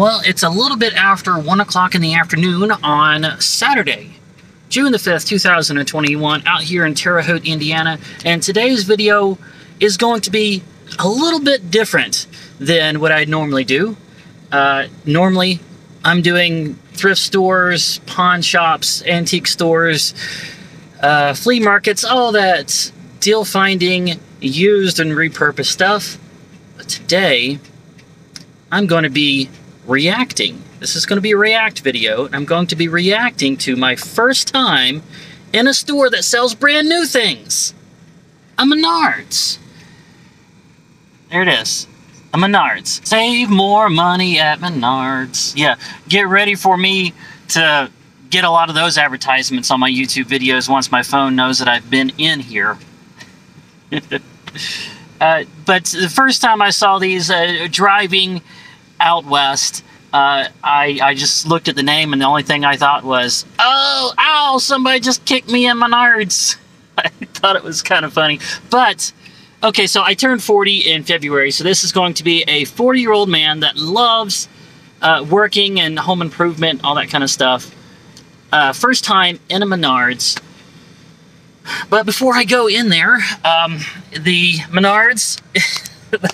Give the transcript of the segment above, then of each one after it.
Well, it's a little bit after 1 o'clock in the afternoon on Saturday, June the 5th, 2021, out here in Terre Haute, Indiana. And today's video is going to be a little bit different than what I normally do. Normally, I'm doing thrift stores, pawn shops, antique stores, flea markets, all that deal finding, used and repurposed stuff. But today, I'm going to be reacting. This is going to be a react video. I'm going to be reacting to my first time in a store that sells brand new things. A Menards. There it is. A Menards. Save more money at Menards. Yeah, get ready for me to get a lot of those advertisements on my YouTube videos once my phone knows that I've been in here. But the first time I saw these driving out west, I just looked at the name and the only thing I thought was, oh, ow, somebody just kicked me in Menards. I thought it was kind of funny. But okay, so I turned 40 in February, so this is going to be a 40-year-old man that loves working and home improvement, all that kind of stuff. First time in a Menards. But before I go in there, the Menards,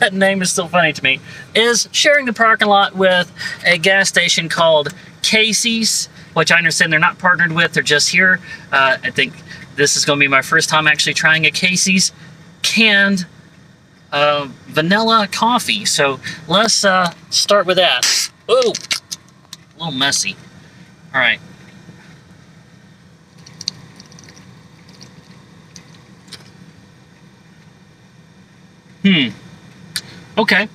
that name is still funny to me, is sharing the parking lot with a gas station called Casey's, which I understand they're not partnered with, they're just here. I think this is going to be my first time actually trying a Casey's canned vanilla coffee. So let's start with that. Oh, a little messy. All right. Okay.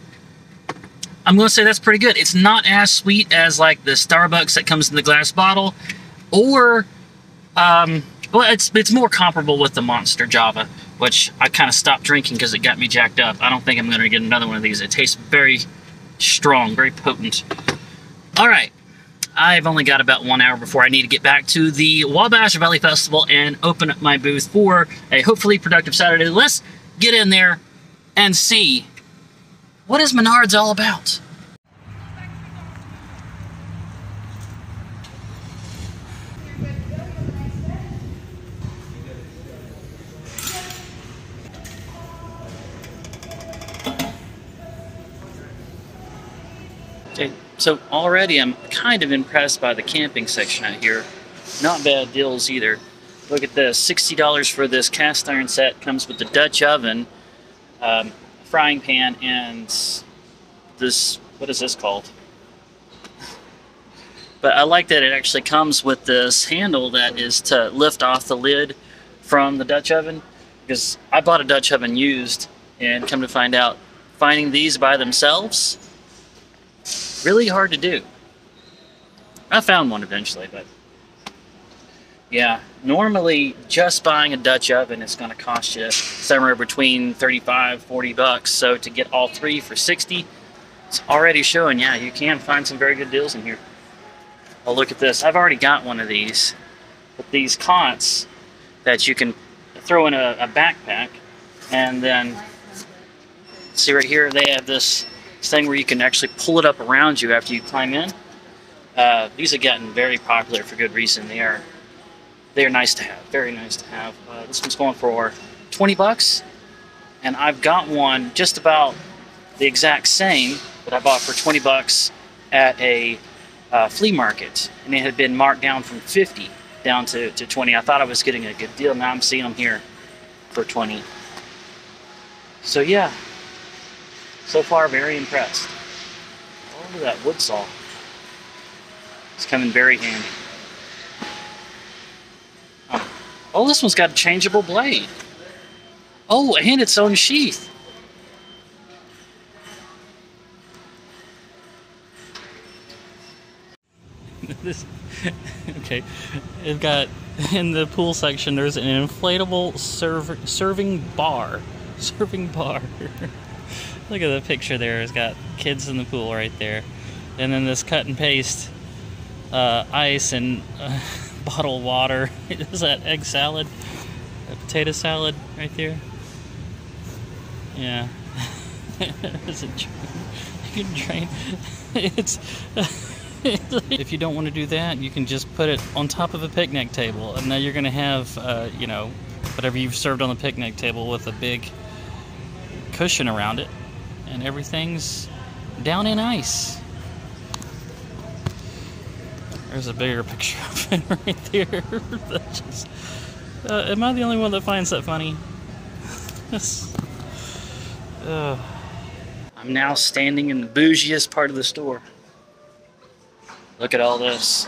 I'm going to say that's pretty good. It's not as sweet as like the Starbucks that comes in the glass bottle, or well, it's more comparable with the Monster Java, which I kind of stopped drinking because it got me jacked up. I don't think I'm going to get another one of these. It tastes very strong, very potent. All right. I've only got about 1 hour before I need to get back to the Wabash Valley Festival and open up my booth for a hopefully productive Saturday. Let's get in there and see what is Menards all about. So already I'm kind of impressed by the camping section out here. Not bad deals either. Look at this, $60 for this cast iron set. Comes with the Dutch oven, frying pan, and this, what is this called? But I like that it actually comes with this handle that is to lift off the lid from the Dutch oven, because I bought a Dutch oven used, and come to find out, finding these by themselves, really hard to do. I found one eventually, but yeah, normally just buying a Dutch oven is going to cost you somewhere between $35–$40. So to get all three for $60, it's already showing, yeah, you can find some very good deals in here. Oh, look at this. I've already got one of these, but these cots that you can throw in a backpack, and then see right here, they have this thing where you can actually pull it up around you after you climb in. These have gotten very popular for good reason. They are nice to have, very nice to have. This one's going for $20, and I've got one just about the exact same that I bought for $20 at a flea market, and it had been marked down from 50 down to 20. I thought I was getting a good deal. Now I'm seeing them here for 20. So yeah. So far, very impressed. Oh, look at that wood saw. It's coming very handy. Oh, this one's got a changeable blade. Oh, and its own sheath. This, okay, it's got, in the pool section, there's an inflatable serving bar. Look at the picture there. It's got kids in the pool right there. And then this cut and paste ice and bottled water. Is that egg salad? That potato salad right there? Yeah. There's a fucking drain. It's if you don't want to do that, you can just put it on top of a picnic table, and now you're gonna have you know, whatever you've served on the picnic table with a big cushion around it, and everything's down in ice. There's a bigger picture of it right there. That just, am I the only one that finds that funny? I'm now standing in the bougiest part of the store. Look at all this.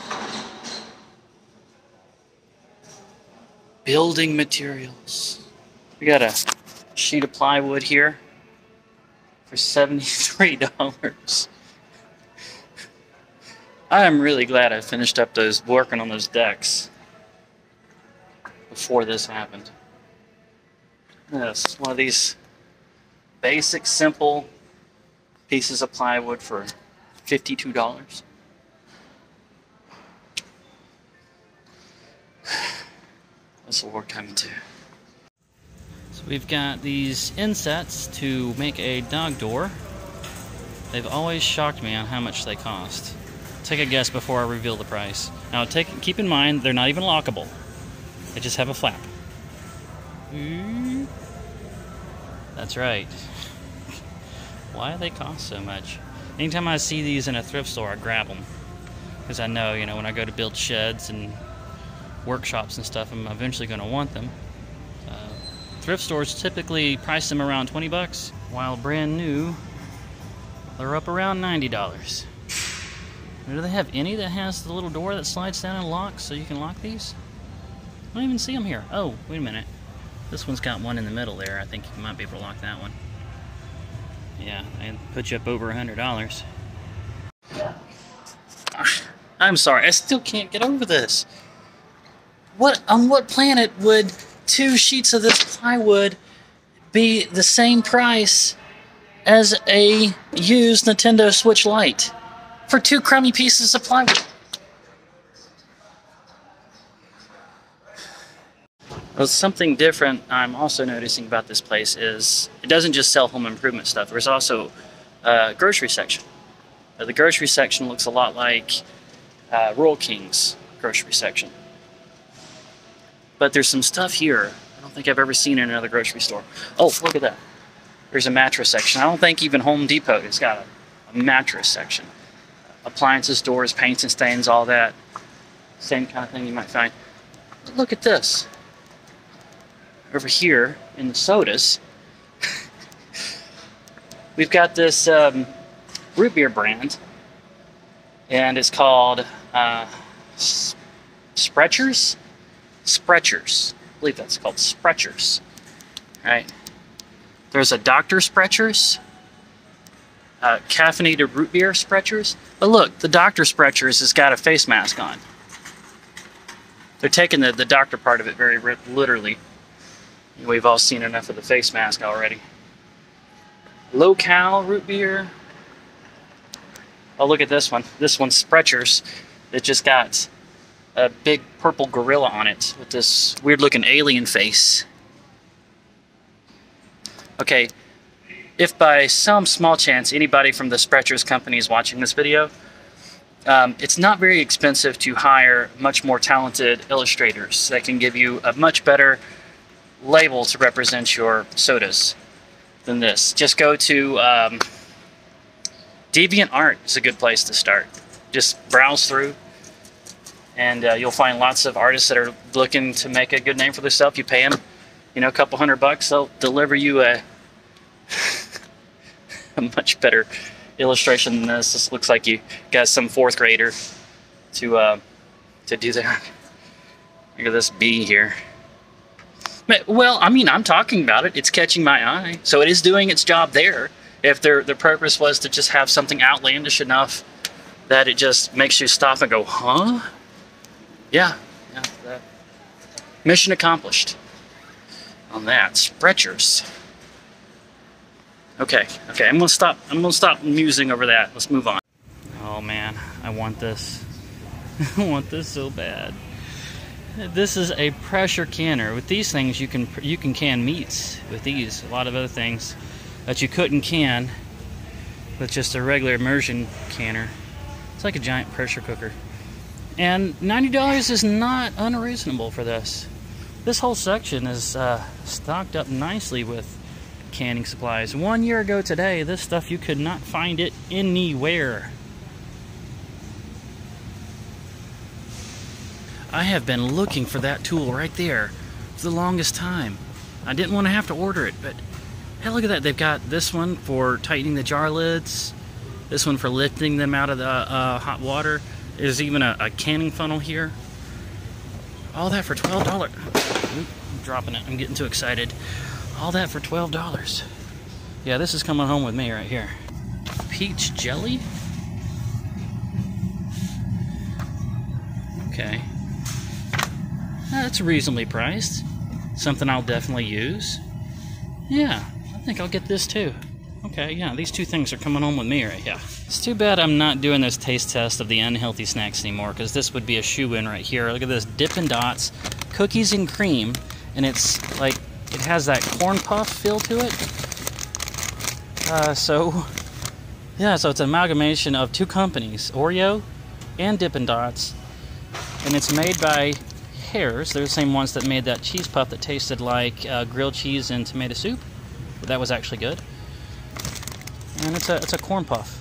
Building materials. We got a sheet of plywood here for $73. I am really glad I finished up those, working on those decks before this happened. Yes, one of these basic, simple pieces of plywood for $52. This will work coming too. So we've got these insets to make a dog door. They've always shocked me on how much they cost. Take a guess before I reveal the price. Now keep in mind, they're not even lockable. They just have a flap. Ooh. That's right. Why do they cost so much? Anytime I see these in a thrift store, I grab them. Because I know, you know, when I go to build sheds and workshops and stuff, I'm eventually going to want them. Thrift stores typically price them around $20, while brand new, they're up around $90. Do they have any that has the little door that slides down and locks so you can lock these? I don't even see them here. Oh, wait a minute. This one's got one in the middle there. I think you might be able to lock that one. Yeah, and put you up over $100. I'm sorry, I still can't get over this. What, on what planet would two sheets of this plywood be the same price as a used Nintendo Switch Lite? For two crummy pieces of plywood. Well, something different I'm also noticing about this place is it doesn't just sell home improvement stuff. There's also a grocery section. Now, the grocery section looks a lot like Rural Kings grocery section. But there's some stuff here I don't think I've ever seen in another grocery store. Oh, look at that. There's a mattress section. I don't think even Home Depot has got a mattress section. Appliances, doors, paints and stains, all that. Same kind of thing you might find. But look at this. Over here in the sodas, we've got this root beer brand, and it's called Sprecher's? Sprecher's. I believe that's called Sprecher's. All right. There's a Dr. Sprecher's. Caffeinated root beer Sprecher's. But look, the Dr. Sprecher's has got a face mask on. They're taking the doctor part of it very literally. And we've all seen enough of the face mask already. Low-cal root beer. Oh, look at this one. This one's Sprecher's. It just got a big purple gorilla on it with this weird-looking alien face. Okay. If by some small chance anybody from the Sprecher's company is watching this video, it's not very expensive to hire much more talented illustrators that can give you a much better label to represent your sodas than this. Just go to DeviantArt is a good place to start. Just browse through, and you'll find lots of artists that are looking to make a good name for themselves. You pay them, you know, a couple $100, they'll deliver you a a much better illustration than this. This looks like you got some fourth grader to do that. Look at this bee here. Well, I mean, I'm talking about it. It's catching my eye, so it is doing its job there. If their purpose was to just have something outlandish enough that it just makes you stop and go, huh? Yeah, yeah. That. Mission accomplished. On that, Sprecher's. Okay, okay, I'm gonna stop musing over that. Let's move on. Oh man, I want this. I want this so bad. This is a pressure canner. With these things, you can can meats. With these, a lot of other things that you couldn't can with just a regular immersion canner. It's like a giant pressure cooker. And $90 is not unreasonable for this. This whole section is stocked up nicely with canning supplies. 1 year ago today, this stuff, you could not find it anywhere. I have been looking for that tool right there for the longest time. I didn't want to have to order it, but hey, look at that. They've got this one for tightening the jar lids, this one for lifting them out of the hot water. There's even a canning funnel here. All that for $12. Oop, I'm dropping it. I'm getting too excited. All that for $12. Yeah, this is coming home with me right here. Peach jelly? Okay. That's reasonably priced. Something I'll definitely use. Yeah, I think I'll get this too. Okay, yeah, these two things are coming home with me right here. It's too bad I'm not doing this taste test of the unhealthy snacks anymore, because this would be a shoe-in right here. Look at this, Dippin' Dots, cookies and cream, and it's like, it has that corn puff feel to it. So it's an amalgamation of two companies, Oreo and Dippin' Dots, and it's made by Hares. They're the same ones that made that cheese puff that tasted like grilled cheese and tomato soup. But that was actually good. And it's a corn puff.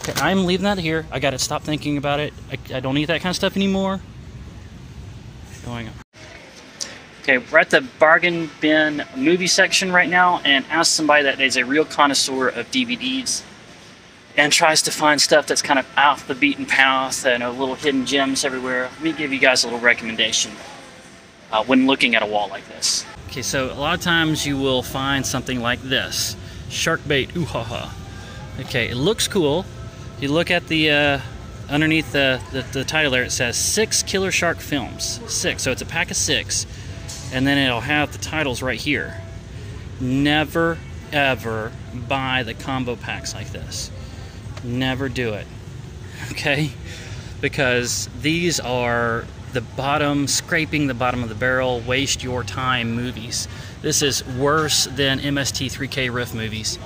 Okay, I'm leaving that here. I gotta stop thinking about it. I don't eat that kind of stuff anymore. Going on. Okay, we're at the bargain bin movie section right now, and ask somebody that is a real connoisseur of DVDs and tries to find stuff that's kind of off the beaten path and a little hidden gems everywhere. Let me give you guys a little recommendation when looking at a wall like this. Okay, so a lot of times you will find something like this. Shark bait, ooh ha ha. Okay, it looks cool. You look at the underneath the title there, it says 6 killer shark films. 6, so it's a pack of 6, and then it'll have the titles right here. Never ever buy the combo packs like this. Never do it, okay? Because these are the bottom, scraping the bottom of the barrel, waste your time movies. This is worse than MST3K riff movies.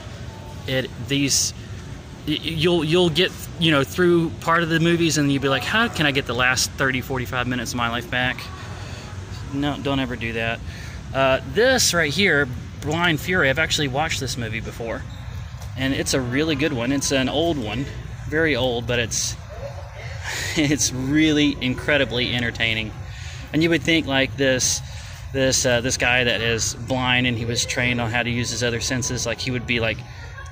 You'll get, you know, through part of the movies and you'll be like, how can I get the last 30, 45 minutes of my life back? No, don't ever do that. This right here, Blind Fury, I've actually watched this movie before. And it's a really good one. It's an old one, very old, but it's really incredibly entertaining. And you would think like this guy that is blind and he was trained on how to use his other senses, like he would be like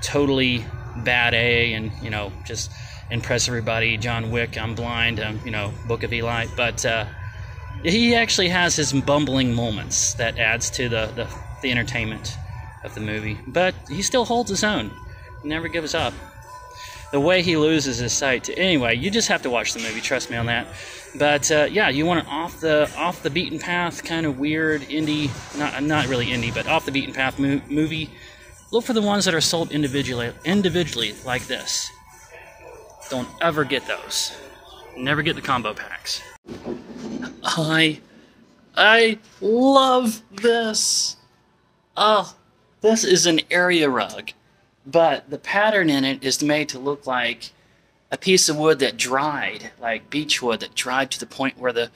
totally bad A and, you know, just impress everybody. John Wick, I'm blind, I'm, you know, Book of Eli. But he actually has his bumbling moments that adds to the entertainment of the movie. But he still holds his own. He never gives up. The way he loses his sight. Anyway, you just have to watch the movie. Trust me on that. But yeah, you want an off the beaten path, kind of weird indie. Not really indie, but off the beaten path movie. Look for the ones that are sold individually like this. Don't ever get those. Never get the combo packs. I love this. Oh, this is an area rug. But the pattern in it is made to look like a piece of wood that dried, like beech wood that dried to the point where the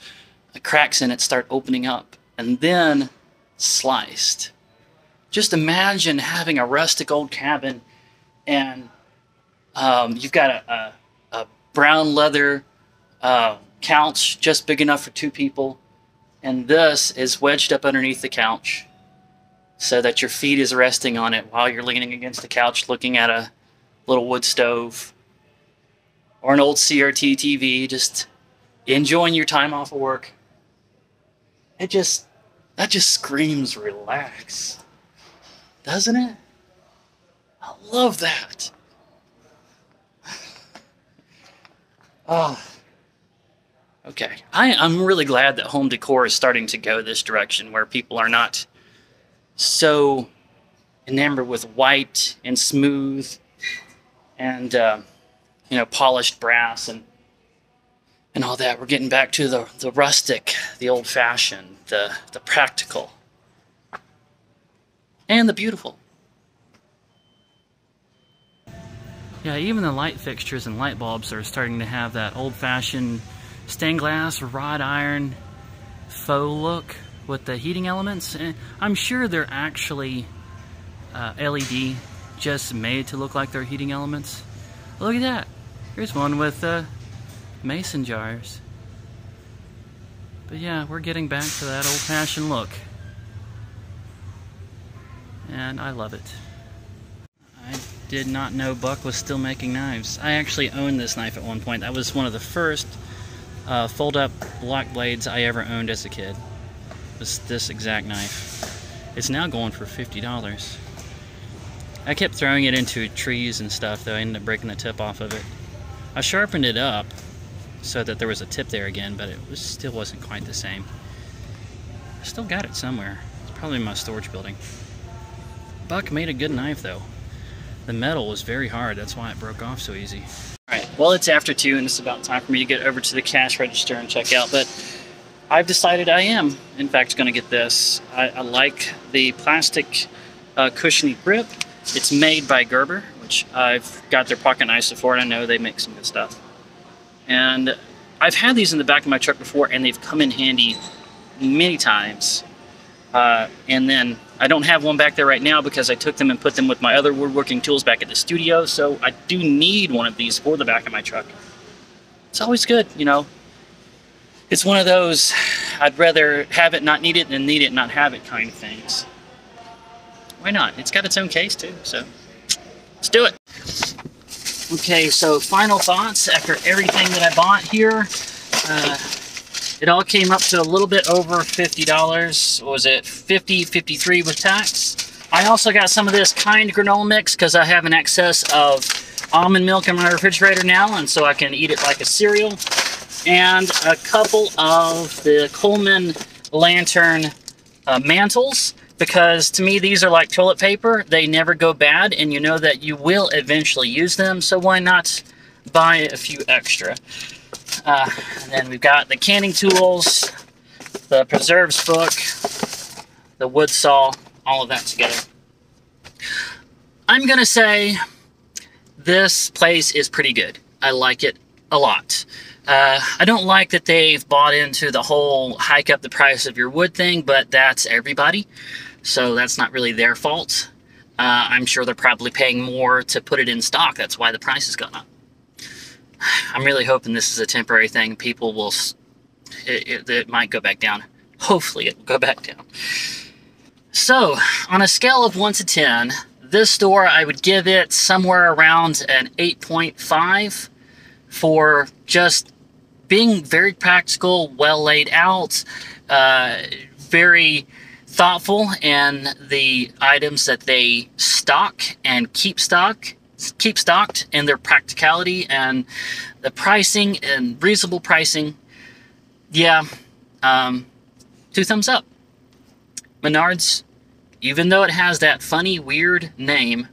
cracks in it start opening up, and then sliced. Just imagine having a rustic old cabin, and you've got a brown leather couch just big enough for 2 people, and this is wedged up underneath the couch, so that your feet is resting on it while you're leaning against the couch looking at a little wood stove or an old CRT TV, just enjoying your time off of work. That just screams relax, doesn't it? I love that. Oh, okay. I'm really glad that home decor is starting to go this direction where people are not so enamored with white and smooth and you know, polished brass and all that. We're getting back to the rustic, the old-fashioned, the practical, and the beautiful. Yeah, even the light fixtures and light bulbs are starting to have that old-fashioned stained glass, wrought iron, faux look with the heating elements. And I'm sure they're actually LED, just made to look like they're heating elements. Look at that. Here's one with mason jars. But yeah, we're getting back to that old-fashioned look. And I love it. I did not know Buck was still making knives. I actually owned this knife at one point. That was one of the first fold-up block blades I ever owned as a kid. It was this exact knife. It's now going for $50. I kept throwing it into trees and stuff, though I ended up breaking the tip off of it. I sharpened it up so that there was a tip there again, but it still wasn't quite the same. I still got it somewhere. It's probably in my storage building. Buck made a good knife, though. The metal was very hard. That's why it broke off so easy. All right, well, it's after 2, and it's about time for me to get over to the cash register and check out, but I've decided I am, in fact, going to get this. I like the plastic cushiony grip. It's made by Gerber, which I've got their pocket knives before, and I know they make some good stuff. And I've had these in the back of my truck before, and they've come in handy many times. And then I don't have one back there right now because I took them and put them with my other woodworking tools back at the studio, so I do need one of these for the back of my truck. It's always good, you know. It's one of those I'd rather have it not need it than need it not have it kind of things. Why not? It's got its own case too, so let's do it. Okay, so final thoughts after everything that I bought here. It all came up to a little bit over $50. What was it? $50.53 with tax. I also got some of this Kind granola mix because I have an excess of almond milk in my refrigerator now, and so I can eat it like a cereal. And a couple of the Coleman lantern mantles, because to me these are like toilet paper. They never go bad, and you know that you will eventually use them, so why not buy a few extra? And then we've got the canning tools, the preserves book, the wood saw, all of that together. I'm gonna say this place is pretty good. I like it a lot. I don't like that they've bought into the whole hike up the price of your wood thing, but that's everybody, so that's not really their fault. I'm sure they're probably paying more to put it in stock. That's why the price has gone up. I'm really hoping this is a temporary thing. People will... It might go back down. Hopefully it will go back down. So, on a scale of 1 to 10, this store, I would give it somewhere around an 8.5 for just being very practical, well laid out, very thoughtful in the items that they stock and keep stocked, and their practicality and the pricing and reasonable pricing. Yeah, 2 thumbs up. Menards, even though it has that funny, weird name,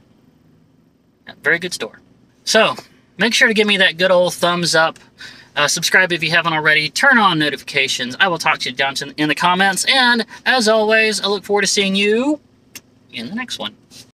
a very good store. So make sure to give me that good old thumbs up. Subscribe if you haven't already. Turn on notifications. I will talk to you down in the comments. And as always, I look forward to seeing you in the next one.